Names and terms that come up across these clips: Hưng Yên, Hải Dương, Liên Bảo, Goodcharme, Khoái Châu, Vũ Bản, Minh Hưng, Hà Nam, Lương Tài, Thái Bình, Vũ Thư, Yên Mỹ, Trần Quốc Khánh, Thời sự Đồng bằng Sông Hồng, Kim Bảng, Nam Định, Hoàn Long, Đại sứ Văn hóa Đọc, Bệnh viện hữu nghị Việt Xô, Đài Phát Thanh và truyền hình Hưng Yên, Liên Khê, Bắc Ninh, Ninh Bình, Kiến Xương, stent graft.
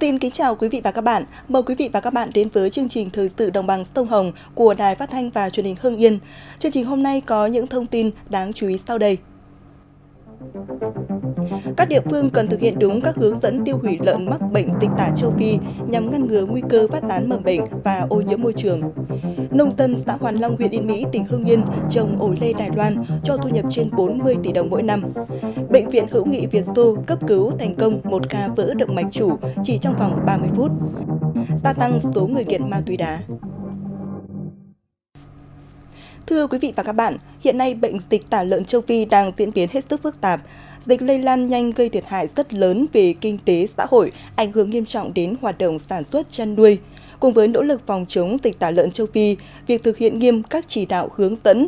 Xin kính chào quý vị và các bạn. Mời quý vị và các bạn đến với chương trình Thời sự Đồng bằng Sông Hồng của Đài Phát Thanh và truyền hình Hưng Yên. Chương trình hôm nay có những thông tin đáng chú ý sau đây. Các địa phương cần thực hiện đúng các hướng dẫn tiêu hủy lợn mắc bệnh dịch tả châu Phi nhằm ngăn ngừa nguy cơ phát tán mầm bệnh và ô nhiễm môi trường. Nông dân xã Hoàn Long, huyện Yên Mỹ, tỉnh Hưng Yên trồng ổi lê Đài Loan cho thu nhập trên 40 tỷ đồng mỗi năm. Bệnh viện hữu nghị Việt Xô cấp cứu thành công một ca vỡ động mạch chủ chỉ trong vòng 30 phút. Gia tăng số người nghiện ma túy đá. Thưa quý vị và các bạn, hiện nay bệnh dịch tả lợn châu Phi đang diễn biến hết sức phức tạp. Dịch lây lan nhanh gây thiệt hại rất lớn về kinh tế, xã hội, ảnh hưởng nghiêm trọng đến hoạt động sản xuất chăn nuôi. Cùng với nỗ lực phòng chống dịch tả lợn châu Phi, việc thực hiện nghiêm các chỉ đạo hướng dẫn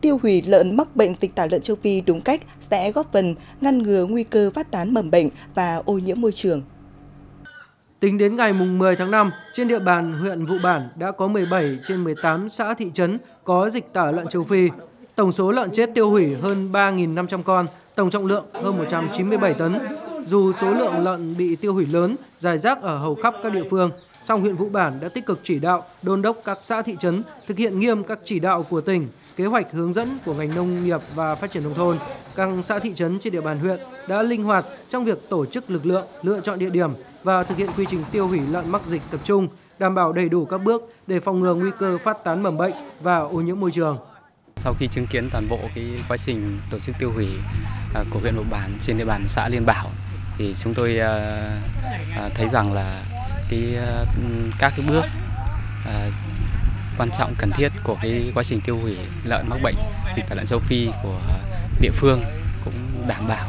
tiêu hủy lợn mắc bệnh dịch tả lợn châu Phi đúng cách sẽ góp phần ngăn ngừa nguy cơ phát tán mầm bệnh và ô nhiễm môi trường. Tính đến ngày 10 tháng 5, trên địa bàn huyện Vũ Bản đã có 17 trên 18 xã thị trấn có dịch tả lợn châu Phi. Tổng số lợn chết tiêu hủy hơn 3.500 con, tổng trọng lượng hơn 197 tấn. Dù số lượng lợn bị tiêu hủy lớn, rải rác ở hầu khắp các địa phương, song huyện Vũ Bản đã tích cực chỉ đạo, đôn đốc các xã thị trấn thực hiện nghiêm các chỉ đạo của tỉnh, kế hoạch hướng dẫn của ngành nông nghiệp và phát triển nông thôn. Các xã thị trấn trên địa bàn huyện đã linh hoạt trong việc tổ chức lực lượng, lựa chọn địa điểm và thực hiện quy trình tiêu hủy lợn mắc dịch tập trung, đảm bảo đầy đủ các bước để phòng ngừa nguy cơ phát tán mầm bệnh và ô nhiễm môi trường. Sau khi chứng kiến toàn bộ quá trình tổ chức tiêu hủy của huyện Vũ Bản trên địa bàn xã Liên Bảo thì chúng tôi thấy rằng là các bước quan trọng cần thiết của quá trình tiêu hủy lợn mắc bệnh dịch tả lợn châu Phi của địa phương cũng đảm bảo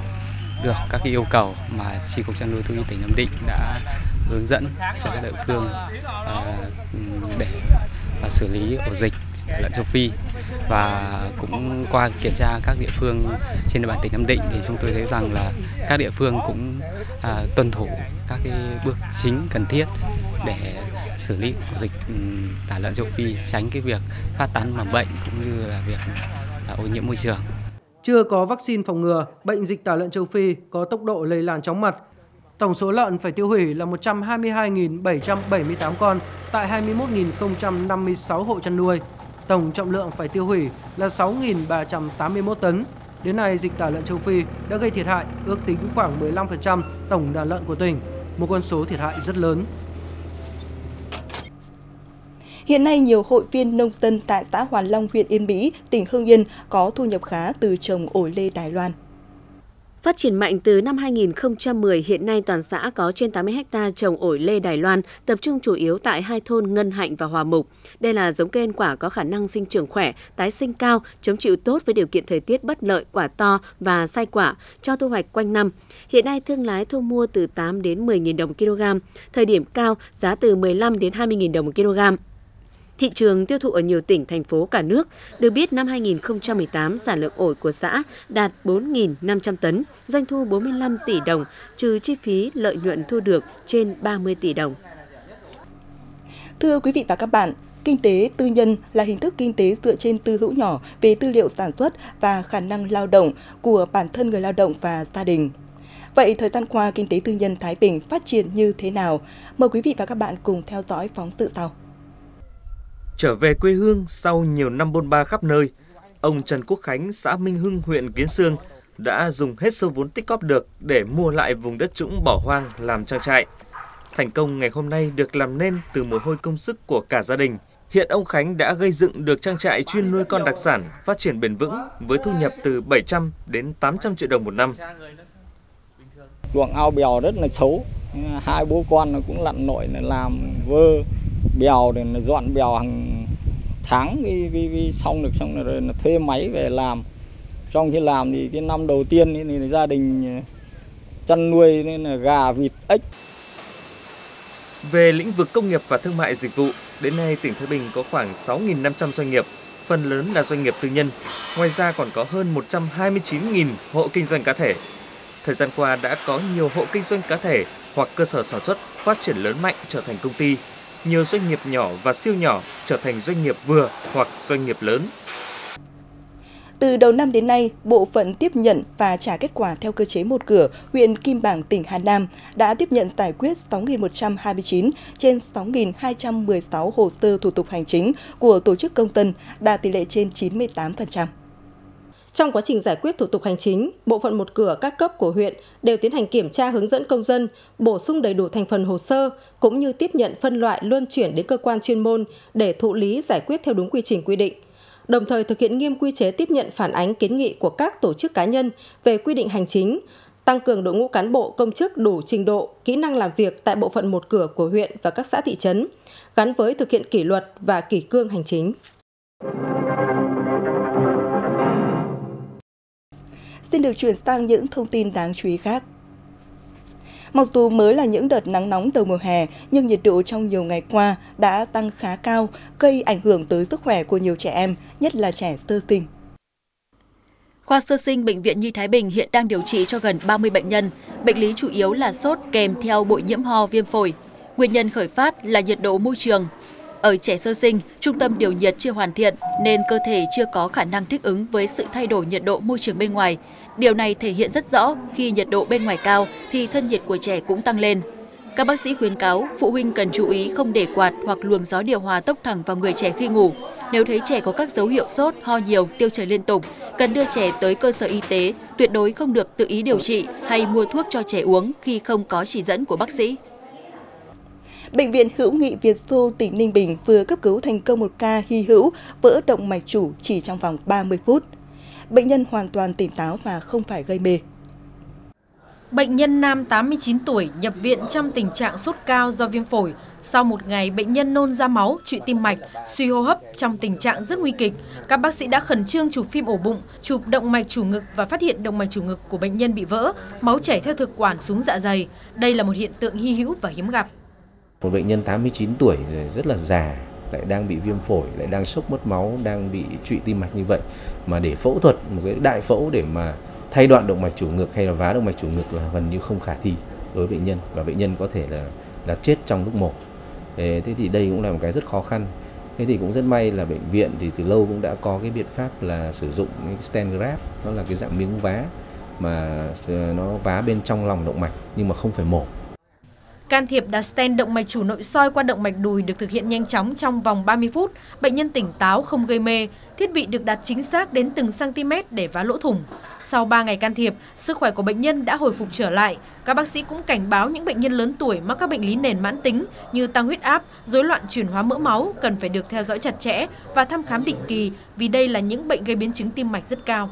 được các yêu cầu mà Chi cục chăn nuôi thú y tỉnh Nam Định đã hướng dẫn cho các địa phương để xử lý ổ dịch tả lợn châu Phi. Và cũng qua kiểm tra các địa phương trên địa bàn tỉnh Nam Định thì chúng tôi thấy rằng là các địa phương cũng tuân thủ các bước chính cần thiết để xử lý dịch tả lợn châu Phi, tránh việc phát tán mầm bệnh cũng như là việc ô nhiễm môi trường. Chưa có vaccine phòng ngừa, bệnh dịch tả lợn châu Phi có tốc độ lây lan chóng mặt. Tổng số lợn phải tiêu hủy là 122.778 con tại 21.056 hộ chăn nuôi. Tổng trọng lượng phải tiêu hủy là 6.381 tấn. Đến nay, dịch tả lợn châu Phi đã gây thiệt hại ước tính khoảng 15% tổng đàn lợn của tỉnh, một con số thiệt hại rất lớn. Hiện nay, nhiều hội viên nông dân tại xã Hoàn Long, huyện Yên Mỹ, tỉnh Hưng Yên có thu nhập khá từ trồng ổi lê Đài Loan. Phát triển mạnh từ năm 2010, hiện nay toàn xã có trên 80 ha trồng ổi lê Đài Loan, tập trung chủ yếu tại hai thôn Ngân Hạnh và Hòa Mục. Đây là giống cây ăn quả có khả năng sinh trưởng khỏe, tái sinh cao, chống chịu tốt với điều kiện thời tiết bất lợi, quả to và sai quả, cho thu hoạch quanh năm. Hiện nay thương lái thu mua từ 8 đến 10.000 đồng kg, thời điểm cao giá từ 15 đến 20.000 đồng kg. Thị trường tiêu thụ ở nhiều tỉnh, thành phố cả nước. Được biết, năm 2018, sản lượng ổi của xã đạt 4.500 tấn, doanh thu 45 tỷ đồng, trừ chi phí lợi nhuận thu được trên 30 tỷ đồng. Thưa quý vị và các bạn, kinh tế tư nhân là hình thức kinh tế dựa trên tư hữu nhỏ về tư liệu sản xuất và khả năng lao động của bản thân người lao động và gia đình. Vậy thời gian qua, kinh tế tư nhân Thái Bình phát triển như thế nào? Mời quý vị và các bạn cùng theo dõi phóng sự sau. Trở về quê hương sau nhiều năm bôn ba khắp nơi, ông Trần Quốc Khánh, xã Minh Hưng, huyện Kiến Xương đã dùng hết số vốn tích cóp được để mua lại vùng đất trũng bỏ hoang làm trang trại. Thành công ngày hôm nay được làm nên từ mồ hôi công sức của cả gia đình. Hiện ông Khánh đã gây dựng được trang trại chuyên nuôi con đặc sản, phát triển bền vững với thu nhập từ 700 đến 800 triệu đồng một năm. Luồng ao bèo rất là xấu, hai bố con nó cũng lặn lội làm vơ bèo, để dọn bèo hàng tháng vì xong được xong rồi là thuê máy về làm. Trong khi làm thì cái năm đầu tiên thì gia đình chăn nuôi nên là gà, vịt, ếch. Về lĩnh vực công nghiệp và thương mại dịch vụ, đến nay tỉnh Thái Bình có khoảng 6.500 doanh nghiệp, phần lớn là doanh nghiệp tư nhân. Ngoài ra còn có hơn 129.000 hộ kinh doanh cá thể. Thời gian qua đã có nhiều hộ kinh doanh cá thể hoặc cơ sở sản xuất phát triển lớn mạnh trở thành công ty. Nhiều doanh nghiệp nhỏ và siêu nhỏ trở thành doanh nghiệp vừa hoặc doanh nghiệp lớn. Từ đầu năm đến nay, Bộ phận tiếp nhận và trả kết quả theo cơ chế một cửa huyện Kim Bảng, tỉnh Hà Nam đã tiếp nhận giải quyết 6.129 trên 6.216 hồ sơ thủ tục hành chính của tổ chức công dân, đạt tỷ lệ trên 98%. Trong quá trình giải quyết thủ tục hành chính, bộ phận một cửa các cấp của huyện đều tiến hành kiểm tra hướng dẫn công dân, bổ sung đầy đủ thành phần hồ sơ, cũng như tiếp nhận phân loại luân chuyển đến cơ quan chuyên môn để thụ lý giải quyết theo đúng quy trình quy định. Đồng thời thực hiện nghiêm quy chế tiếp nhận phản ánh kiến nghị của các tổ chức cá nhân về quy định hành chính, tăng cường đội ngũ cán bộ công chức đủ trình độ, kỹ năng làm việc tại bộ phận một cửa của huyện và các xã thị trấn, gắn với thực hiện kỷ luật và kỷ cương hành chính. Xin được chuyển sang những thông tin đáng chú ý khác. Mặc dù mới là những đợt nắng nóng đầu mùa hè, nhưng nhiệt độ trong nhiều ngày qua đã tăng khá cao, gây ảnh hưởng tới sức khỏe của nhiều trẻ em, nhất là trẻ sơ sinh. Khoa sơ sinh Bệnh viện Nhi Thái Bình hiện đang điều trị cho gần 30 bệnh nhân. Bệnh lý chủ yếu là sốt kèm theo bội nhiễm ho, viêm phổi. Nguyên nhân khởi phát là nhiệt độ môi trường. Ở trẻ sơ sinh, trung tâm điều nhiệt chưa hoàn thiện nên cơ thể chưa có khả năng thích ứng với sự thay đổi nhiệt độ môi trường bên ngoài. Điều này thể hiện rất rõ khi nhiệt độ bên ngoài cao thì thân nhiệt của trẻ cũng tăng lên. Các bác sĩ khuyến cáo phụ huynh cần chú ý không để quạt hoặc luồng gió điều hòa tốc thẳng vào người trẻ khi ngủ. Nếu thấy trẻ có các dấu hiệu sốt, ho nhiều, tiêu chảy liên tục, cần đưa trẻ tới cơ sở y tế, tuyệt đối không được tự ý điều trị hay mua thuốc cho trẻ uống khi không có chỉ dẫn của bác sĩ. Bệnh viện hữu nghị Việt Xô, tỉnh Ninh Bình vừa cấp cứu thành công một ca hy hữu vỡ động mạch chủ chỉ trong vòng 30 phút. Bệnh nhân hoàn toàn tỉnh táo và không phải gây mê. Bệnh nhân nam 89 tuổi nhập viện trong tình trạng sốt cao do viêm phổi. Sau một ngày, bệnh nhân nôn ra máu, trụy tim mạch, suy hô hấp trong tình trạng rất nguy kịch. Các bác sĩ đã khẩn trương chụp phim ổ bụng, chụp động mạch chủ ngực và phát hiện động mạch chủ ngực của bệnh nhân bị vỡ, máu chảy theo thực quản xuống dạ dày. Đây là một hiện tượng hy hữu và hiếm gặp. Một bệnh nhân 89 tuổi rất là già, lại đang bị viêm phổi, lại đang sốc mất máu, đang bị trụy tim mạch như vậy. Mà để phẫu thuật, một cái đại phẫu để mà thay đoạn động mạch chủ ngực hay là vá động mạch chủ ngực là gần như không khả thi đối với bệnh nhân. Và bệnh nhân có thể là chết trong lúc mổ. Thế thì đây cũng là một cái rất khó khăn. Thế thì cũng rất may là bệnh viện thì từ lâu cũng đã có cái biện pháp là sử dụng stent graft. Đó là cái dạng miếng vá mà nó vá bên trong lòng động mạch nhưng mà không phải mổ. Can thiệp đặt stent động mạch chủ nội soi qua động mạch đùi được thực hiện nhanh chóng trong vòng 30 phút. Bệnh nhân tỉnh táo, không gây mê. Thiết bị được đặt chính xác đến từng cm để vá lỗ thủng. Sau 3 ngày can thiệp, sức khỏe của bệnh nhân đã hồi phục trở lại. Các bác sĩ cũng cảnh báo những bệnh nhân lớn tuổi mắc các bệnh lý nền mãn tính như tăng huyết áp, rối loạn chuyển hóa mỡ máu cần phải được theo dõi chặt chẽ và thăm khám định kỳ vì đây là những bệnh gây biến chứng tim mạch rất cao.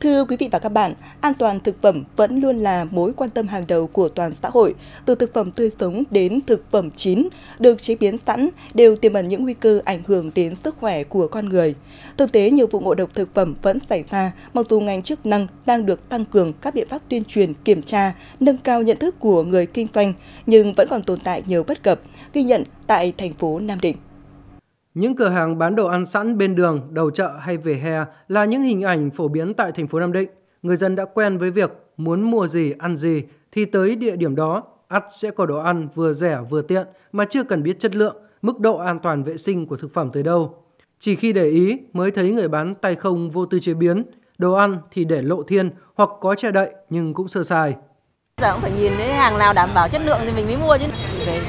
Thưa quý vị và các bạn, an toàn thực phẩm vẫn luôn là mối quan tâm hàng đầu của toàn xã hội. Từ thực phẩm tươi sống đến thực phẩm chín, được chế biến sẵn đều tiềm ẩn những nguy cơ ảnh hưởng đến sức khỏe của con người. Thực tế, nhiều vụ ngộ độc thực phẩm vẫn xảy ra, mặc dù ngành chức năng đang được tăng cường các biện pháp tuyên truyền, kiểm tra, nâng cao nhận thức của người kinh doanh, nhưng vẫn còn tồn tại nhiều bất cập, ghi nhận tại thành phố Nam Định. Những cửa hàng bán đồ ăn sẵn bên đường, đầu chợ hay vỉa hè là những hình ảnh phổ biến tại thành phố Nam Định. Người dân đã quen với việc muốn mua gì, ăn gì thì tới địa điểm đó, ắt sẽ có đồ ăn vừa rẻ vừa tiện mà chưa cần biết chất lượng, mức độ an toàn vệ sinh của thực phẩm tới đâu. Chỉ khi để ý mới thấy người bán tay không vô tư chế biến, đồ ăn thì để lộ thiên hoặc có che đậy nhưng cũng sơ sài. Giờ cũng phải nhìn thấy hàng nào đảm bảo chất lượng thì mình mới mua chứ.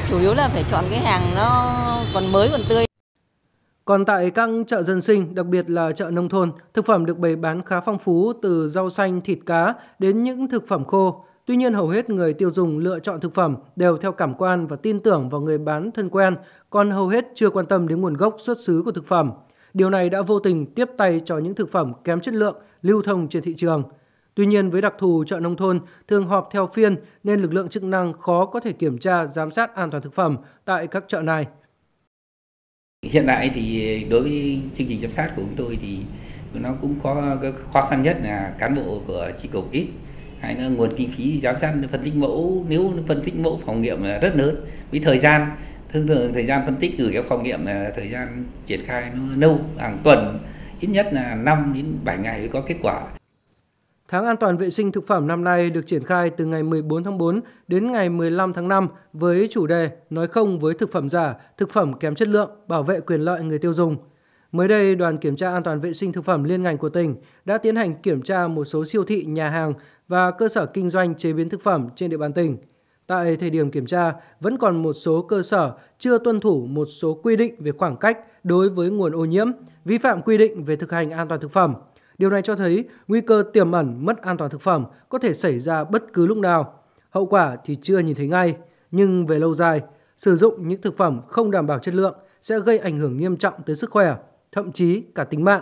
Chủ yếu là phải chọn cái hàng nó còn mới, còn tươi. Còn tại các chợ dân sinh, đặc biệt là chợ nông thôn, thực phẩm được bày bán khá phong phú từ rau xanh, thịt cá đến những thực phẩm khô. Tuy nhiên hầu hết người tiêu dùng lựa chọn thực phẩm đều theo cảm quan và tin tưởng vào người bán thân quen, còn hầu hết chưa quan tâm đến nguồn gốc xuất xứ của thực phẩm. Điều này đã vô tình tiếp tay cho những thực phẩm kém chất lượng lưu thông trên thị trường. Tuy nhiên với đặc thù chợ nông thôn thường họp theo phiên nên lực lượng chức năng khó có thể kiểm tra, giám sát an toàn thực phẩm tại các chợ này. Hiện tại thì đối với chương trình giám sát của chúng tôi thì nó cũng có cái khó khăn nhất là cán bộ của chỉ cầu kín, hay là nguồn kinh phí giám sát phân tích mẫu, nếu phân tích mẫu phòng nghiệm là rất lớn, với thời gian thường thời gian phân tích gửi các phòng nghiệm là thời gian triển khai nó lâu, hàng tuần ít nhất là 5 đến 7 ngày mới có kết quả. Tháng an toàn vệ sinh thực phẩm năm nay được triển khai từ ngày 14 tháng 4 đến ngày 15 tháng 5 với chủ đề nói không với thực phẩm giả, thực phẩm kém chất lượng, bảo vệ quyền lợi người tiêu dùng. Mới đây, đoàn kiểm tra an toàn vệ sinh thực phẩm liên ngành của tỉnh đã tiến hành kiểm tra một số siêu thị, nhà hàng và cơ sở kinh doanh chế biến thực phẩm trên địa bàn tỉnh. Tại thời điểm kiểm tra, vẫn còn một số cơ sở chưa tuân thủ một số quy định về khoảng cách đối với nguồn ô nhiễm, vi phạm quy định về thực hành an toàn thực phẩm. Điều này cho thấy nguy cơ tiềm ẩn mất an toàn thực phẩm có thể xảy ra bất cứ lúc nào. Hậu quả thì chưa nhìn thấy ngay, nhưng về lâu dài, sử dụng những thực phẩm không đảm bảo chất lượng sẽ gây ảnh hưởng nghiêm trọng tới sức khỏe, thậm chí cả tính mạng.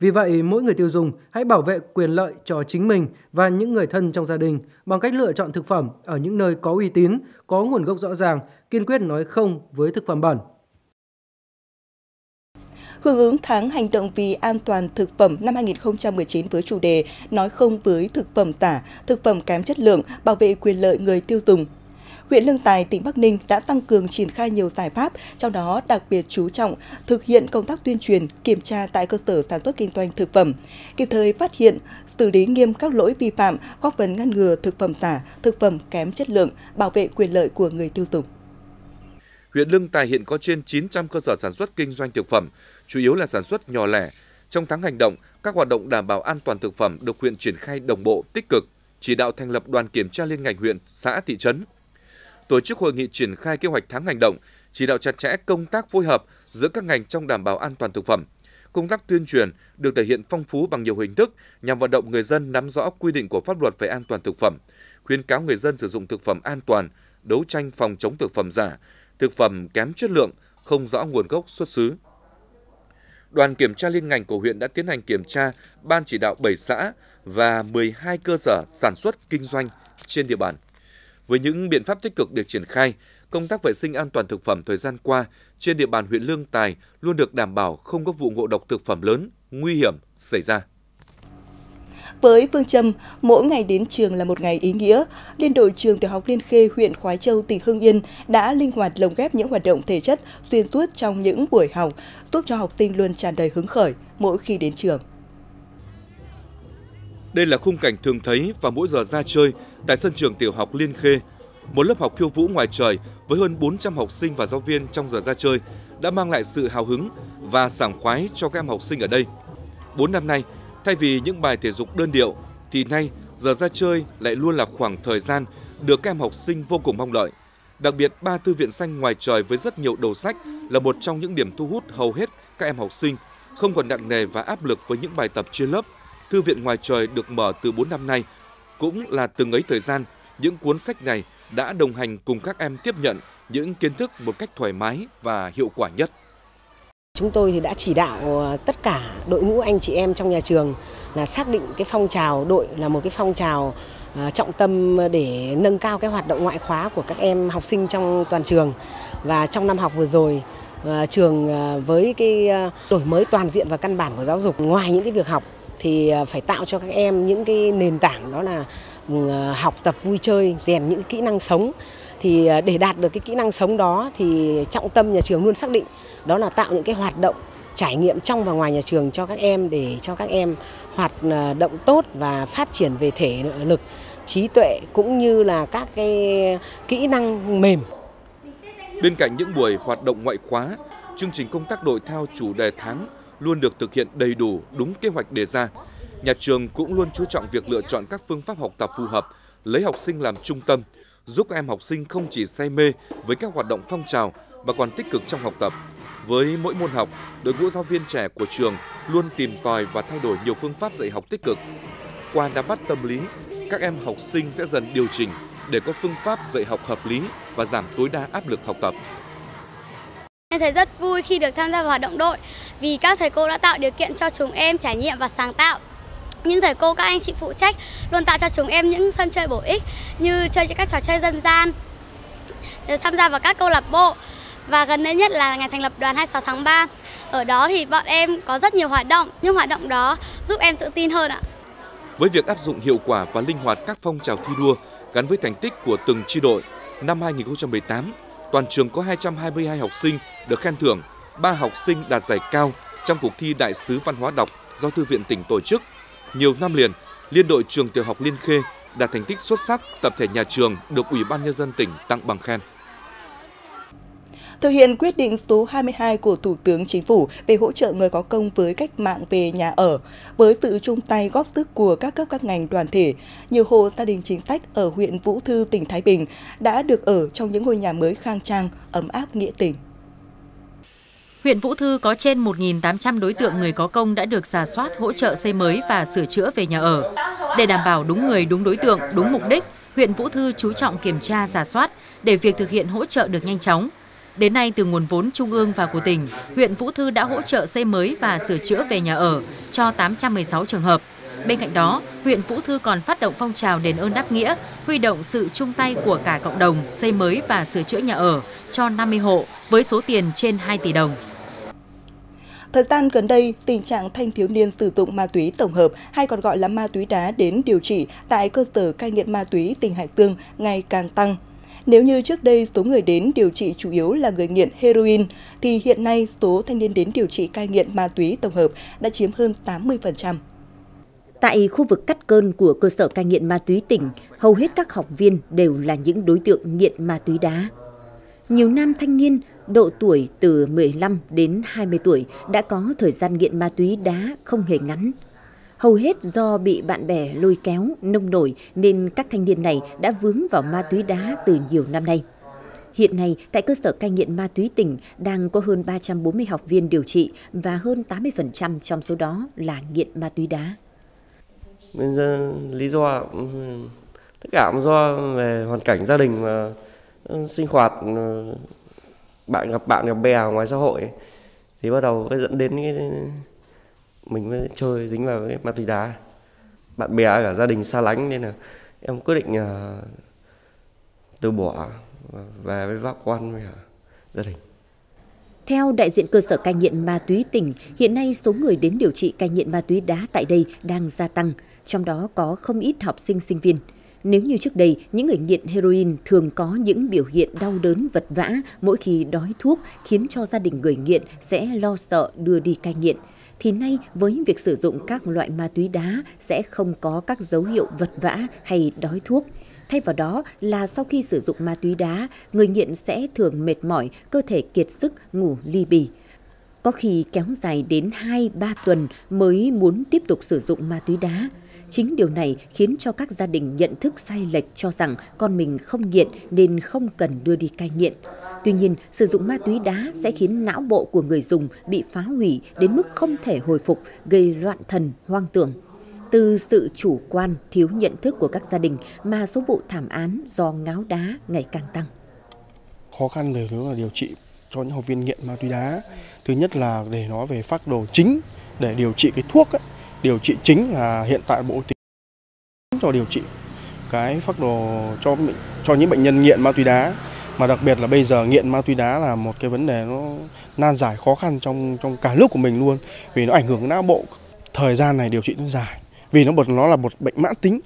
Vì vậy, mỗi người tiêu dùng hãy bảo vệ quyền lợi cho chính mình và những người thân trong gia đình bằng cách lựa chọn thực phẩm ở những nơi có uy tín, có nguồn gốc rõ ràng, kiên quyết nói không với thực phẩm bẩn. Hưởng ứng tháng hành động vì an toàn thực phẩm năm 2019 với chủ đề Nói không với thực phẩm giả, thực phẩm kém chất lượng, bảo vệ quyền lợi người tiêu dùng, huyện Lương Tài, tỉnh Bắc Ninh đã tăng cường triển khai nhiều giải pháp, trong đó đặc biệt chú trọng thực hiện công tác tuyên truyền, kiểm tra tại cơ sở sản xuất kinh doanh thực phẩm, kịp thời phát hiện, xử lý nghiêm các lỗi vi phạm, góp phần ngăn ngừa thực phẩm giả, thực phẩm kém chất lượng, bảo vệ quyền lợi của người tiêu dùng. Huyện Lương Tài hiện có trên 900 cơ sở sản xuất kinh doanh thực phẩm, chủ yếu là sản xuất nhỏ lẻ. Trong tháng hành động, các hoạt động đảm bảo an toàn thực phẩm được huyện triển khai đồng bộ, tích cực, chỉ đạo thành lập đoàn kiểm tra liên ngành huyện, xã, thị trấn, tổ chức hội nghị triển khai kế hoạch tháng hành động, chỉ đạo chặt chẽ công tác phối hợp giữa các ngành trong đảm bảo an toàn thực phẩm. Công tác tuyên truyền được thể hiện phong phú bằng nhiều hình thức nhằm vận động người dân nắm rõ quy định của pháp luật về an toàn thực phẩm, khuyến cáo người dân sử dụng thực phẩm an toàn, đấu tranh phòng chống thực phẩm giả, thực phẩm kém chất lượng, không rõ nguồn gốc xuất xứ. Đoàn kiểm tra liên ngành của huyện đã tiến hành kiểm tra ban chỉ đạo 7 xã và 12 cơ sở sản xuất kinh doanh trên địa bàn. Với những biện pháp tích cực được triển khai, công tác vệ sinh an toàn thực phẩm thời gian qua trên địa bàn huyện Lương Tài luôn được đảm bảo, không có vụ ngộ độc thực phẩm lớn, nguy hiểm xảy ra. Với phương châm mỗi ngày đến trường là một ngày ý nghĩa, Liên đội trường Tiểu học Liên Khê, huyện Khoái Châu, tỉnh Hưng Yên đã linh hoạt lồng ghép những hoạt động thể chất xuyên suốt trong những buổi học, giúp cho học sinh luôn tràn đầy hứng khởi mỗi khi đến trường. Đây là khung cảnh thường thấy vào mỗi giờ ra chơi tại sân trường Tiểu học Liên Khê. Một lớp học khiêu vũ ngoài trời với hơn 400 học sinh và giáo viên trong giờ ra chơi đã mang lại sự hào hứng và sảng khoái cho các em học sinh ở đây. 4 năm nay, thay vì những bài thể dục đơn điệu, thì nay giờ ra chơi lại luôn là khoảng thời gian được các em học sinh vô cùng mong đợi. Đặc biệt, ba thư viện xanh ngoài trời với rất nhiều đầu sách là một trong những điểm thu hút hầu hết các em học sinh, không còn nặng nề và áp lực với những bài tập trên lớp. Thư viện ngoài trời được mở từ 4 năm nay, cũng là từng ấy thời gian, những cuốn sách này đã đồng hành cùng các em tiếp nhận những kiến thức một cách thoải mái và hiệu quả nhất. Chúng tôi thì đã chỉ đạo tất cả đội ngũ anh chị em trong nhà trường là xác định cái phong trào đội là một cái phong trào trọng tâm để nâng cao cái hoạt động ngoại khóa của các em học sinh trong toàn trường. Và trong năm học vừa rồi, trường với cái đổi mới toàn diện và căn bản của giáo dục, ngoài những cái việc học thì phải tạo cho các em những cái nền tảng, đó là học tập, vui chơi, rèn những kỹ năng sống. Thì để đạt được cái kỹ năng sống đó thì trọng tâm nhà trường luôn xác định đó là tạo những cái hoạt động trải nghiệm trong và ngoài nhà trường cho các em, để cho các em hoạt động tốt và phát triển về thể lực, trí tuệ cũng như là các cái kỹ năng mềm. Bên cạnh những buổi hoạt động ngoại khóa, chương trình công tác đội theo chủ đề tháng luôn được thực hiện đầy đủ, đúng kế hoạch đề ra. Nhà trường cũng luôn chú trọng việc lựa chọn các phương pháp học tập phù hợp, lấy học sinh làm trung tâm, giúp các em học sinh không chỉ say mê với các hoạt động phong trào mà còn tích cực trong học tập. Với mỗi môn học, đội ngũ giáo viên trẻ của trường luôn tìm tòi và thay đổi nhiều phương pháp dạy học tích cực. Qua nắm bắt tâm lý, các em học sinh sẽ dần điều chỉnh để có phương pháp dạy học hợp lý và giảm tối đa áp lực học tập. Em thấy rất vui khi được tham gia vào hoạt động đội vì các thầy cô đã tạo điều kiện cho chúng em trải nghiệm và sáng tạo. Những thầy cô, các anh chị phụ trách luôn tạo cho chúng em những sân chơi bổ ích như chơi các trò chơi dân gian, tham gia vào các câu lạc bộ. Và gần đây nhất là ngày thành lập đoàn 26 tháng 3. Ở đó thì bọn em có rất nhiều hoạt động, nhưng hoạt động đó giúp em tự tin hơn ạ. Với việc áp dụng hiệu quả và linh hoạt các phong trào thi đua gắn với thành tích của từng chi đội, năm 2018, toàn trường có 222 học sinh được khen thưởng, 3 học sinh đạt giải cao trong cuộc thi Đại sứ Văn hóa Đọc do Thư viện tỉnh tổ chức. Nhiều năm liền, Liên đội trường Tiểu học Liên Khê đạt thành tích xuất sắc, tập thể nhà trường được Ủy ban Nhân dân tỉnh tặng bằng khen. Thực hiện quyết định số 22 của Thủ tướng Chính phủ về hỗ trợ người có công với cách mạng về nhà ở, với sự chung tay góp sức của các cấp các ngành đoàn thể, nhiều hộ gia đình chính sách ở huyện Vũ Thư, tỉnh Thái Bình đã được ở trong những ngôi nhà mới khang trang, ấm áp nghĩa tình. Huyện Vũ Thư có trên 1.800 đối tượng người có công đã được rà soát, hỗ trợ xây mới và sửa chữa về nhà ở. Để đảm bảo đúng người, đúng đối tượng, đúng mục đích, huyện Vũ Thư chú trọng kiểm tra, rà soát để việc thực hiện hỗ trợ được nhanh chóng. Đến nay, từ nguồn vốn trung ương và của tỉnh, huyện Vũ Thư đã hỗ trợ xây mới và sửa chữa về nhà ở cho 816 trường hợp. Bên cạnh đó, huyện Vũ Thư còn phát động phong trào đền ơn đáp nghĩa, huy động sự chung tay của cả cộng đồng xây mới và sửa chữa nhà ở cho 50 hộ với số tiền trên 2 tỷ đồng. Thời gian gần đây, tình trạng thanh thiếu niên sử dụng ma túy tổng hợp hay còn gọi là ma túy đá đến điều trị tại cơ sở cai nghiện ma túy tỉnh Hải Dương ngày càng tăng. Nếu như trước đây số người đến điều trị chủ yếu là người nghiện heroin, thì hiện nay số thanh niên đến điều trị cai nghiện ma túy tổng hợp đã chiếm hơn 80%. Tại khu vực cắt cơn của cơ sở cai nghiện ma túy tỉnh, hầu hết các học viên đều là những đối tượng nghiện ma túy đá. Nhiều nam thanh niên độ tuổi từ 15 đến 20 tuổi đã có thời gian nghiện ma túy đá không hề ngắn. Hầu hết do bị bạn bè lôi kéo, nông nổi nên các thanh niên này đã vướng vào ma túy đá từ nhiều năm nay. Hiện nay, tại cơ sở cai nghiện ma túy tỉnh đang có hơn 340 học viên điều trị và hơn 80% trong số đó là nghiện ma túy đá. Bây giờ lý do tất cả do về hoàn cảnh gia đình và sinh hoạt, bạn gặp bè ngoài xã hội thì bắt đầu dẫn đến mình mới chơi dính vào cái ma túy đá. Bạn bè cả gia đình xa lánh nên là em quyết định từ bỏ và về với vợ con với gia đình. Theo đại diện cơ sở cai nghiện ma túy tỉnh, hiện nay số người đến điều trị cai nghiện ma túy đá tại đây đang gia tăng, trong đó có không ít học sinh, sinh viên. Nếu như trước đây, những người nghiện heroin thường có những biểu hiện đau đớn vật vã mỗi khi đói thuốc khiến cho gia đình người nghiện sẽ lo sợ đưa đi cai nghiện, thì nay với việc sử dụng các loại ma túy đá sẽ không có các dấu hiệu vật vã hay đói thuốc. Thay vào đó là sau khi sử dụng ma túy đá, người nghiện sẽ thường mệt mỏi, cơ thể kiệt sức, ngủ li bì. Có khi kéo dài đến 2-3 tuần mới muốn tiếp tục sử dụng ma túy đá. Chính điều này khiến cho các gia đình nhận thức sai lệch cho rằng con mình không nghiện nên không cần đưa đi cai nghiện. Tuy nhiên, sử dụng ma túy đá sẽ khiến não bộ của người dùng bị phá hủy đến mức không thể hồi phục, gây loạn thần, hoang tưởng. Từ sự chủ quan, thiếu nhận thức của các gia đình mà số vụ thảm án do ngáo đá ngày càng tăng. Khó khăn về đó là điều trị cho những học viên nghiện ma túy đá. Thứ nhất là để nói về phác đồ chính để điều trị cái thuốc ấy. Điều trị chính là hiện tại bộ tính cho điều trị cái phác đồ cho những bệnh nhân nghiện ma túy đá, mà đặc biệt là bây giờ nghiện ma túy đá là một cái vấn đề nó nan giải khó khăn trong cả nước của mình luôn, vì nó ảnh hưởng đến não bộ. Thời gian này điều trị nó dài vì nó là một bệnh mãn tính.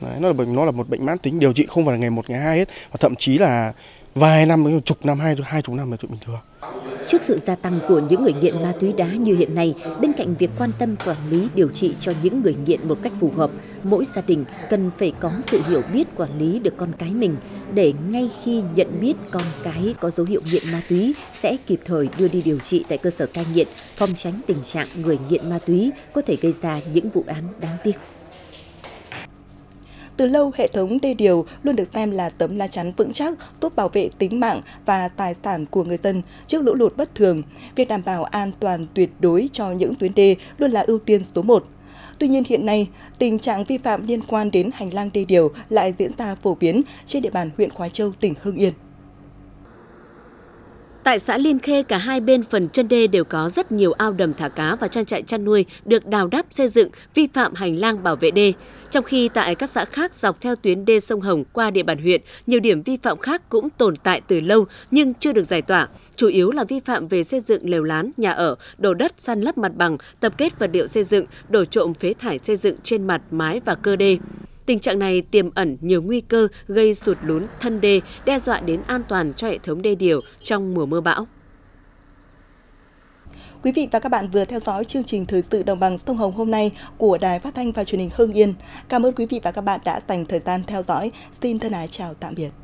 Đấy, nó là một bệnh mãn tính, điều trị không phải là ngày một ngày hai hết, và thậm chí là vài năm, chục năm, hai chục năm là chuyện bình thường. Trước sự gia tăng của những người nghiện ma túy đá như hiện nay, bên cạnh việc quan tâm quản lý điều trị cho những người nghiện một cách phù hợp, mỗi gia đình cần phải có sự hiểu biết quản lý được con cái mình, để ngay khi nhận biết con cái có dấu hiệu nghiện ma túy sẽ kịp thời đưa đi điều trị tại cơ sở cai nghiện, phòng tránh tình trạng người nghiện ma túy có thể gây ra những vụ án đáng tiếc. Từ lâu, hệ thống đê điều luôn được xem là tấm lá chắn vững chắc giúp bảo vệ tính mạng và tài sản của người dân trước lũ lụt bất thường. Việc đảm bảo an toàn tuyệt đối cho những tuyến đê luôn là ưu tiên số 1. Tuy nhiên hiện nay, tình trạng vi phạm liên quan đến hành lang đê điều lại diễn ra phổ biến trên địa bàn huyện Khoái Châu, tỉnh Hưng Yên. Tại xã Liên Khê, cả hai bên phần chân đê đều có rất nhiều ao đầm thả cá và trang trại chăn nuôi được đào đắp xây dựng vi phạm hành lang bảo vệ đê. Trong khi tại các xã khác dọc theo tuyến đê sông Hồng qua địa bàn huyện, nhiều điểm vi phạm khác cũng tồn tại từ lâu nhưng chưa được giải tỏa. Chủ yếu là vi phạm về xây dựng lều lán, nhà ở, đổ đất, san lấp mặt bằng, tập kết vật liệu xây dựng, đổ trộm phế thải xây dựng trên mặt mái và cơ đê. Tình trạng này tiềm ẩn nhiều nguy cơ gây sụt lún thân đê, đe dọa đến an toàn cho hệ thống đê điều trong mùa mưa bão. Quý vị và các bạn vừa theo dõi chương trình Thời sự Đồng bằng Sông Hồng hôm nay của Đài Phát thanh và truyền hình Hưng Yên. Cảm ơn quý vị và các bạn đã dành thời gian theo dõi. Xin thân ái chào tạm biệt.